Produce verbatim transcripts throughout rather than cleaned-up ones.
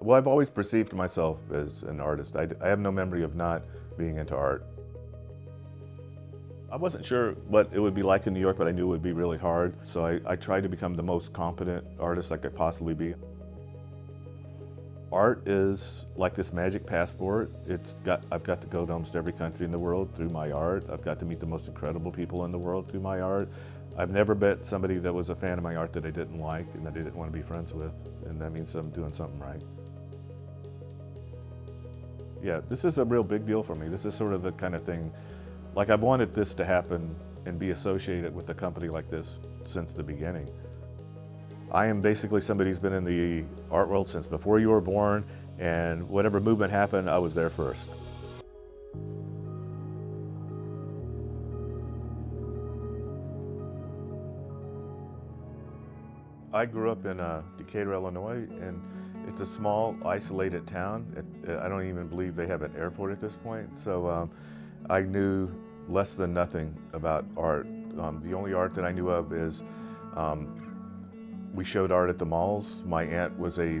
Well, I've always perceived myself as an artist. I, I have no memory of not being into art. I wasn't sure what it would be like in New York, but I knew it would be really hard. So I, I tried to become the most competent artist I could possibly be. Art is like this magic passport. It's got, I've got to go to almost every country in the world through my art. I've got to meet the most incredible people in the world through my art. I've never met somebody that was a fan of my art that I didn't like and that I didn't want to be friends with, and that means I'm doing something right. Yeah, this is a real big deal for me. This is sort of the kind of thing, like I've wanted this to happen and be associated with a company like this since the beginning. I am basically somebody who's been in the art world since before you were born, and whatever movement happened, I was there first. I grew up in uh, Decatur, Illinois, and it's a small, isolated town. It, I don't even believe they have an airport at this point, so um, I knew less than nothing about art. Um, the only art that I knew of is um, we showed art at the malls. My aunt was a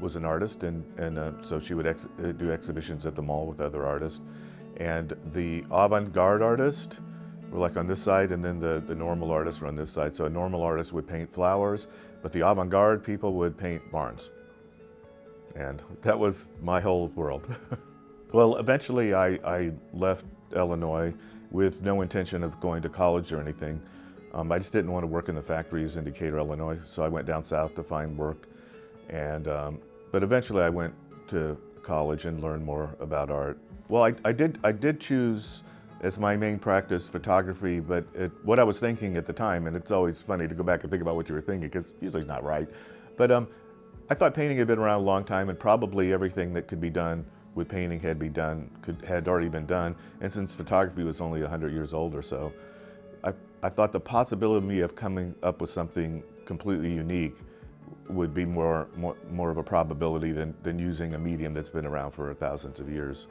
was an artist, and and uh, so she would ex do exhibitions at the mall with other artists. And the avant-garde artists were like on this side, and then the the normal artists were on this side. So a normal artist would paint flowers, but the avant-garde people would paint barns. And that was my whole world. Well, eventually I, I left Illinois with no intention of going to college or anything. Um, I just didn't want to work in the factories in Decatur, Illinois, so I went down south to find work. And, um, but eventually I went to college and learned more about art. Well, I, I, did, I did choose as my main practice photography, but it, what I was thinking at the time, and it's always funny to go back and think about what you were thinking, because usually it's not right. But um, I thought painting had been around a long time, and probably everything that could be done with painting had, be done, could, had already been done. And since photography was only one hundred years old or so, I, I thought the possibility of coming up with something completely unique would be more, more, more of a probability than, than using a medium that's been around for thousands of years.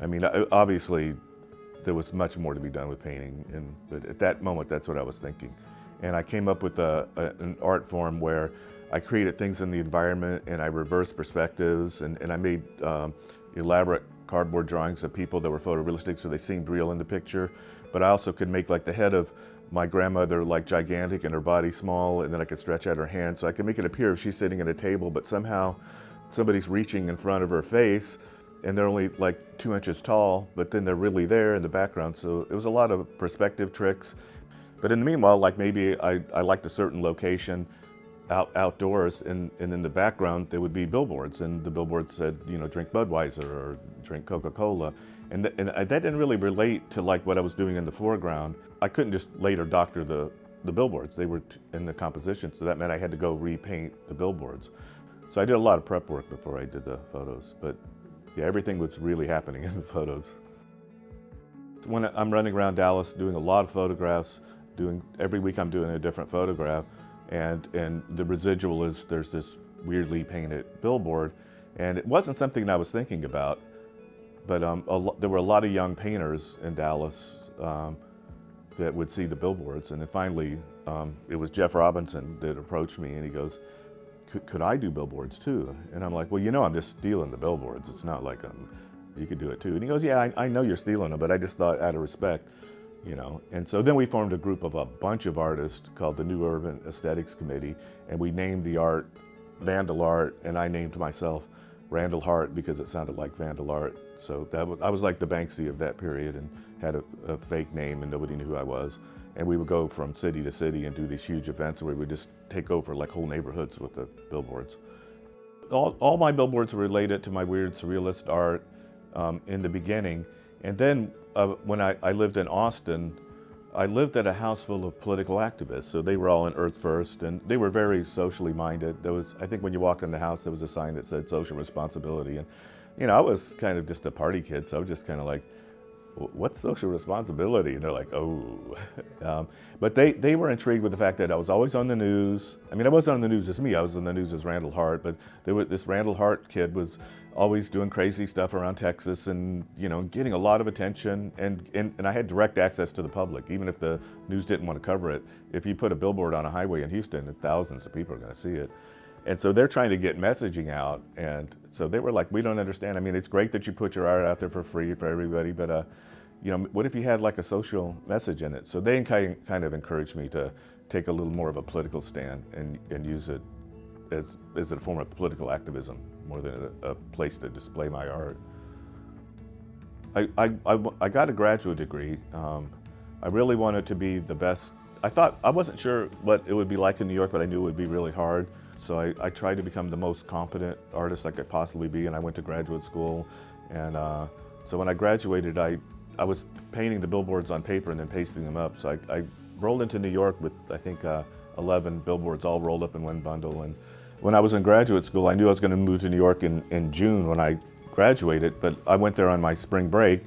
I mean, obviously, there was much more to be done with painting, and, but at that moment, that's what I was thinking. And I came up with a, a, an art form where I created things in the environment, and I reversed perspectives, and, and I made um, elaborate cardboard drawings of people that were photorealistic, so they seemed real in the picture. But I also could make like the head of my grandmother like gigantic and her body small, and then I could stretch out her hand, so I could make it appear if she's sitting at a table, but somehow somebody's reaching in front of her face, and they're only like two inches tall, but then they're really there in the background. So it was a lot of perspective tricks. But in the meanwhile, like maybe I, I liked a certain location out, outdoors, and, and in the background there would be billboards, and the billboard said, you know, drink Budweiser or drink Coca-Cola. And, th and I, that didn't really relate to like what I was doing in the foreground. I couldn't just later doctor the, the billboards. They were t in the composition, so that meant I had to go repaint the billboards. So I did a lot of prep work before I did the photos. But yeah, everything was really happening in the photos. When I'm running around Dallas doing a lot of photographs, doing every week I'm doing a different photograph, and, and the residual is there's this weirdly painted billboard, and it wasn't something I was thinking about, but um, a lo there were a lot of young painters in Dallas um, that would see the billboards, and then finally um, it was Jeff Robinson that approached me, and he goes, Could, could I do billboards too? And I'm like, well, you know, I'm just stealing the billboards. It's not like I'm, you could do it too. And he goes, yeah, I, I know you're stealing them, but I just thought out of respect, you know. And so then we formed a group of a bunch of artists called the New Urban Aesthetics Committee, and we named the art Vandal Art, and I named myself Randall Hart because it sounded like Vandal Art. So that was, I was like the Banksy of that period, and had a, a fake name, and nobody knew who I was. And we would go from city to city and do these huge events where we would just take over like whole neighborhoods with the billboards. All, all my billboards were related to my weird surrealist art um, in the beginning. And then uh, when I, I lived in Austin, I lived at a house full of political activists. So they were all in Earth First, and they were very socially minded. There was, I think when you walked in the house, there was a sign that said social responsibility. And you know, I was kind of just a party kid, so I was just kind of like, what's social responsibility? And they're like, oh. Um, but they, they were intrigued with the fact that I was always on the news. I mean, I wasn't on the news as me, I was on the news as Randall Hart, but they were, this Randall Hart kid was always doing crazy stuff around Texas, and, you know, getting a lot of attention. And, and, and I had direct access to the public, even if the news didn't want to cover it. If you put a billboard on a highway in Houston, thousands of people are going to see it. And so they're trying to get messaging out. And so they were like, we don't understand. I mean, it's great that you put your art out there for free for everybody, but uh, you know, what if you had like a social message in it? So they kind of encouraged me to take a little more of a political stand and, and use it as, as a form of political activism more than a, a place to display my art. I, I, I, I got a graduate degree. Um, I really wanted to be the best. I thought, I wasn't sure what it would be like in New York, but I knew it would be really hard. So I, I tried to become the most competent artist I could possibly be, and I went to graduate school. And uh, so when I graduated, I, I was painting the billboards on paper and then pasting them up. So I, I rolled into New York with, I think, uh, eleven billboards all rolled up in one bundle. And when I was in graduate school, I knew I was going to move to New York in, in June when I graduated, but I went there on my spring break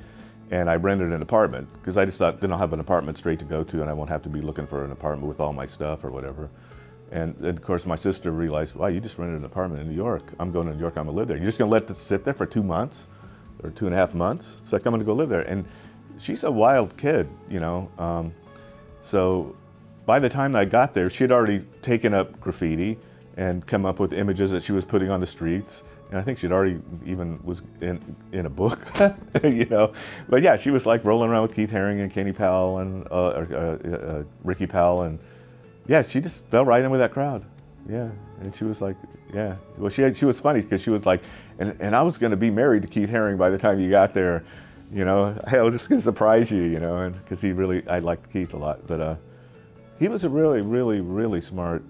and I rented an apartment because I just thought, then I'll have an apartment straight to go to and I won't have to be looking for an apartment with all my stuff or whatever. And, and of course, my sister realized, wow, you just rented an apartment in New York. I'm going to New York, I'm gonna live there. You're just gonna let this sit there for two months or two and a half months? It's like, I'm gonna go live there. And she's a wild kid, you know? Um, so by the time I got there, she had already taken up graffiti and come up with images that she was putting on the streets. And I think she'd already even was in, in a book, you know? But yeah, she was like rolling around with Keith Haring and Kenny Powell and uh, uh, uh, uh, Ricky Powell. And yeah, she just fell right in with that crowd. Yeah, and she was like, yeah. Well, she had, she was funny because she was like, and, and I was gonna be married to Keith Haring by the time you got there, you know? I was just gonna surprise you, you know? And because he really, I liked Keith a lot, but uh, he was a really, really, really smart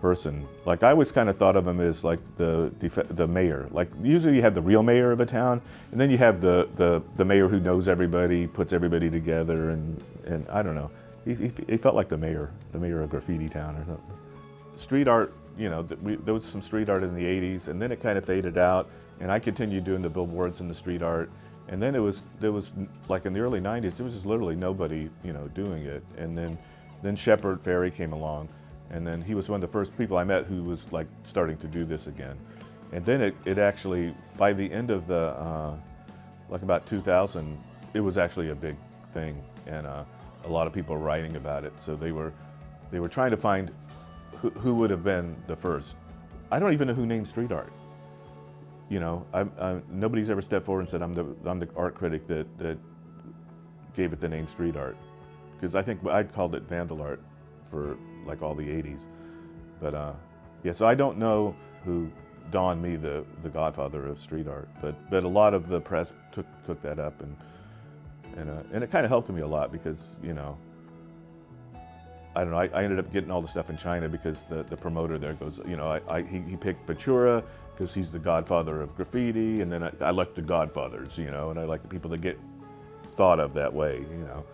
person. Like, I always kind of thought of him as like the the mayor. Like, usually you have the real mayor of a town, and then you have the the, the mayor who knows everybody, puts everybody together, and, and I don't know. He, he, he felt like the mayor, the mayor of Graffiti Town or something. Street art, you know, th we, there was some street art in the eighties, and then it kind of faded out, and I continued doing the billboards and the street art, and then it was, there was, like in the early nineties, there was just literally nobody, you know, doing it, and then, then Shepard Fairey came along, and then he was one of the first people I met who was like starting to do this again. And then it, it actually, by the end of the, uh, like about two thousand, it was actually a big thing. And uh, a lot of people were writing about it. So they were, they were trying to find who, who would have been the first. I don't even know who named street art. You know, I'm, I'm, nobody's ever stepped forward and said, I'm the, I'm the art critic that, that gave it the name street art. Because I think I called it Vandal Art for like all the eighties. But uh, yeah, so I don't know who donned me the, the godfather of street art, but, but a lot of the press took, took that up, and, and, uh, and it kind of helped me a lot because, you know, I don't know, I, I ended up getting all the stuff in China because the, the promoter there goes, you know, I, I, he, he picked Futura because he's the godfather of graffiti, and then I, I like the godfathers, you know, and I like the people that get thought of that way, you know.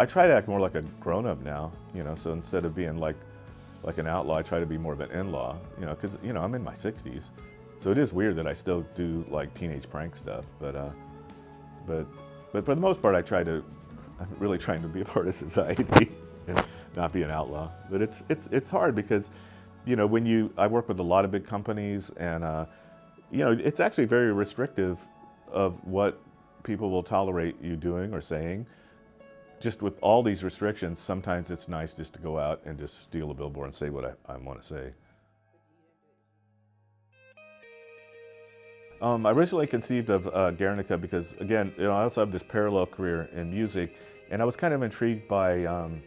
I try to act more like a grown-up now, you know, so instead of being like like an outlaw, I try to be more of an in-law, you know, because, you know, I'm in my sixties. So it is weird that I still do like teenage prank stuff, but uh, but but for the most part, I try to, I'm really trying to be a part of society and not be an outlaw. But it's, it's, it's hard because, you know, when you, I work with a lot of big companies, and, uh, you know, it's actually very restrictive of what people will tolerate you doing or saying. Just with all these restrictions, sometimes it's nice just to go out and just steal a billboard and say what I, I want to say. Um, I originally conceived of uh, Guernica because, again, you know, I also have this parallel career in music, and I was kind of intrigued by um,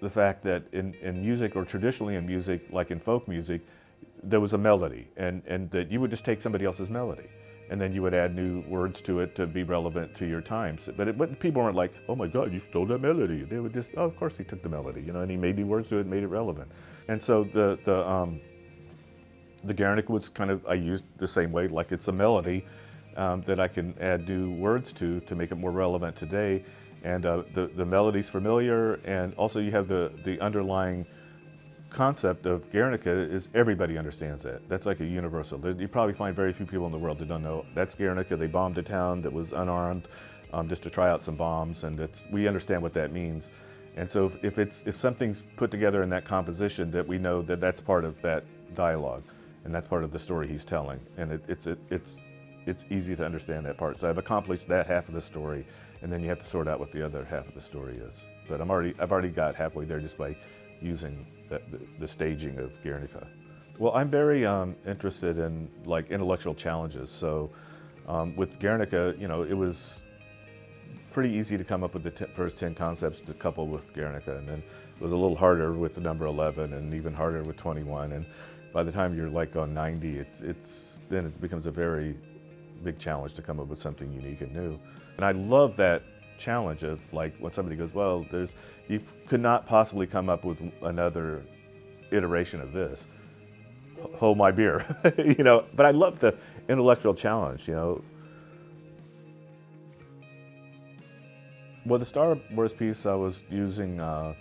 the fact that in, in music, or traditionally in music, like in folk music, there was a melody, and, and that you would just take somebody else's melody, and then you would add new words to it to be relevant to your times. But it, but people weren't like, oh my God, you stole that melody. They would just, oh, of course he took the melody, you know, and he made new words to it and made it relevant. And so the, the, um, the Guernica was kind of, I used the same way, like it's a melody um, that I can add new words to to make it more relevant today. And uh, the, the melody's familiar, and also you have the, the underlying concept of Guernica is everybody understands that. That's like a universal. You probably find very few people in the world that don't know that's Guernica. They bombed a town that was unarmed um, just to try out some bombs, and it's, we understand what that means. And so if, if, it's, if something's put together in that composition, that we know that that's part of that dialogue, and that's part of the story he's telling. And it, it's, it, it's, it's easy to understand that part. So I've accomplished that half of the story, and then you have to sort out what the other half of the story is. But I'm already, I've already got halfway there just by using the, the, the staging of Guernica. Well, I'm very um, interested in like intellectual challenges. So um, with Guernica, you know, it was pretty easy to come up with the t first ten concepts to couple with Guernica, and then it was a little harder with the number eleven, and even harder with twenty-one. And by the time you're like on ninety, it's it's then it becomes a very big challenge to come up with something unique and new. And I love that challenge of like when somebody goes, well, there's you could not possibly come up with another iteration of this. Hold my beer, you know. But I love the intellectual challenge, you know. Well, the Star Wars piece, I was using uh,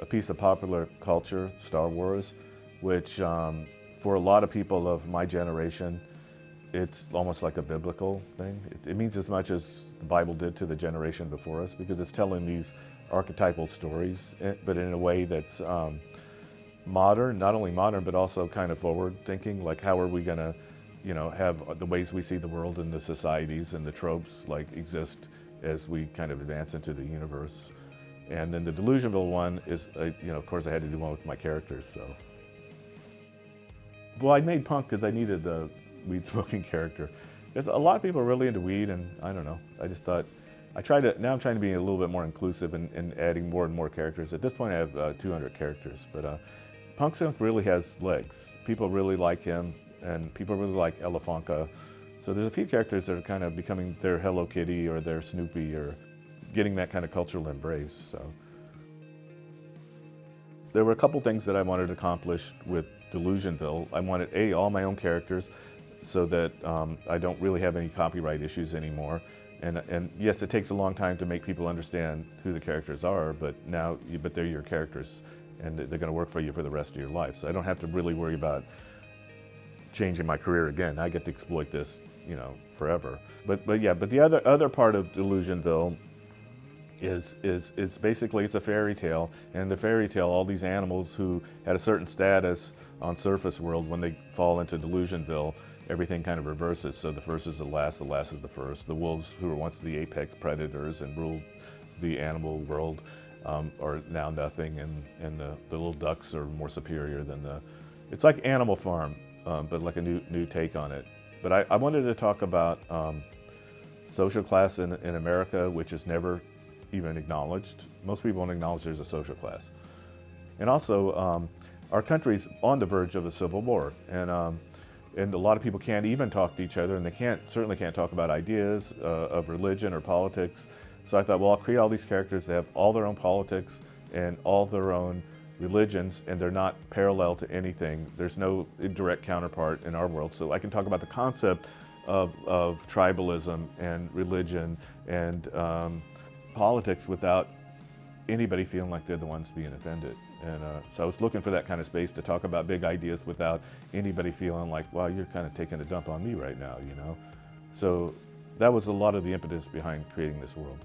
a piece of popular culture, Star Wars, which um, for a lot of people of my generation, it's almost like a biblical thing. It, it means as much as the Bible did to the generation before us, because it's telling these archetypal stories, but in a way that's um, modern, not only modern, but also kind of forward thinking, like how are we gonna, you know, have the ways we see the world and the societies and the tropes like exist as we kind of advance into the universe. And then the Delusionville one is, a, you know, of course I had to do one with my characters, so. Well, I made punk because I needed the weed smoking character. Because a lot of people are really into weed, and I don't know, I just thought, I tried to, now I'm trying to be a little bit more inclusive and in, in adding more and more characters. At this point I have uh, two hundred characters, but uh, Punk Skunk really has legs. People really like him, and people really like Elefonka. So there's a few characters that are kind of becoming their Hello Kitty or their Snoopy or getting that kind of cultural embrace, so. There were a couple things that I wanted to accomplish with Delusionville. I wanted, A, all my own characters so that um, I don't really have any copyright issues anymore. And, and yes, it takes a long time to make people understand who the characters are, but now, but they're your characters and they're gonna work for you for the rest of your life. So I don't have to really worry about changing my career again. I get to exploit this, you know, forever. But but yeah, but the other other part of Delusionville is is it's basically it's a fairy tale, and in the fairy tale, all these animals who had a certain status on Surface World, when they fall into Delusionville, everything kind of reverses. So the first is the last, the last is the first. The wolves, who were once the apex predators and ruled the animal world, um, are now nothing, and and the, the little ducks are more superior than the. It's like Animal Farm. Um, but like a new new take on it. But I, I wanted to talk about um, social class in, in America, which is never even acknowledged. Most people don't acknowledge there's a social class. And also, um, our country's on the verge of a civil war, and um, and a lot of people can't even talk to each other, and they can't certainly can't talk about ideas uh, of religion or politics. So I thought, well, I'll create all these characters that have all their own politics and all their own religions, and they're not parallel to anything. There's no direct counterpart in our world. So I can talk about the concept of, of tribalism and religion and um, politics without anybody feeling like they're the ones being offended. And uh, so I was looking for that kind of space to talk about big ideas without anybody feeling like, wow, you're kind of taking a dump on me right now, you know? So that was a lot of the impetus behind creating this world.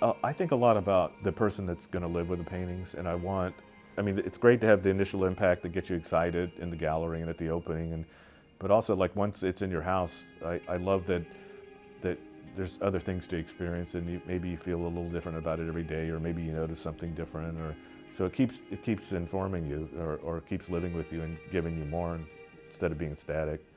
Uh, I think a lot about the person that's going to live with the paintings, and I want, I mean, it's great to have the initial impact that gets you excited in the gallery and at the opening, and but also like once it's in your house, I, I love that that there's other things to experience, and you, maybe you feel a little different about it every day, or maybe you notice something different, or so it keeps it keeps informing you, or, or keeps living with you and giving you more instead of being static.